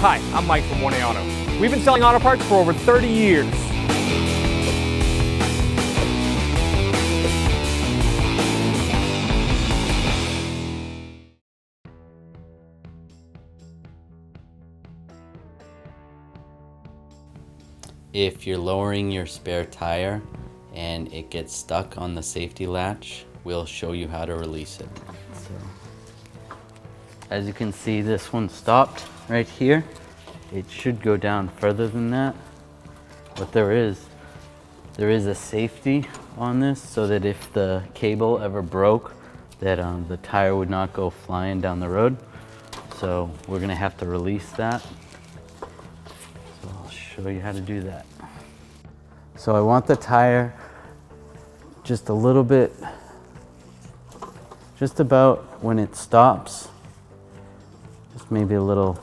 Hi, I'm Mike from 1A Auto. We've been selling auto parts for over 30 years. If you're lowering your spare tire and it gets stuck on the safety latch, we'll show you how to release it. So, as you can see, this one stopped right here. It should go down further than that, but there is a safety on this so that if the cable ever broke, that the tire would not go flying down the road. So we're gonna have to release that. So I'll show you how to do that. So I want the tire just a little bit, just about when it stops, just maybe a little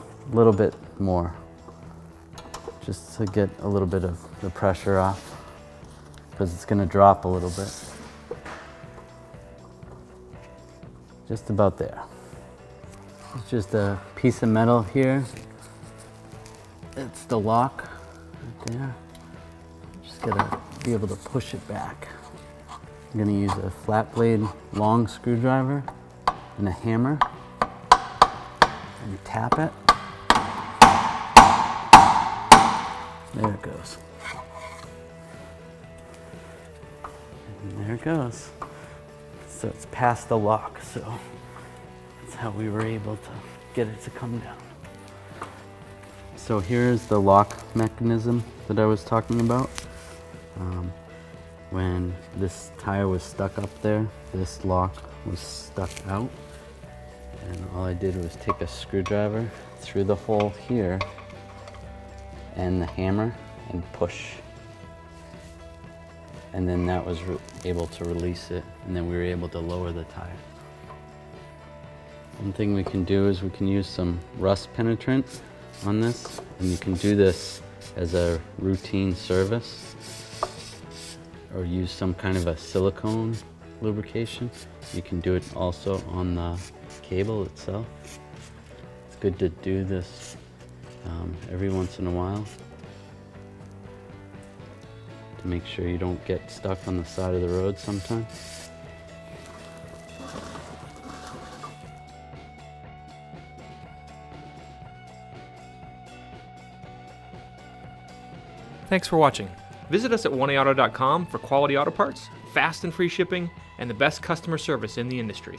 bit more, just to get a little bit of the pressure off, because it's going to drop a little bit. Just about there. It's just a piece of metal here. It's the lock right there. Just got to be able to push it back. I'm going to use a flat blade long screwdriver and a hammer and tap it. There it goes. And there it goes. So it's past the lock, so that's how we were able to get it to come down. So here's the lock mechanism that I was talking about. When this tire was stuck up there, this lock was stuck out. And all I did was take a screwdriver through the hole here and the hammer and push. And then that was able to release it, and then we were able to lower the tire. One thing we can do is we can use some rust penetrant on this, and you can do this as a routine service or use some kind of a silicone lubrication. You can do it also on the cable itself. It's good to do this every once in a while to make sure you don't get stuck on the side of the road sometimes. Thanks for watching. Visit us at 1aauto.com for quality auto parts, fast and free shipping, and the best customer service in the industry.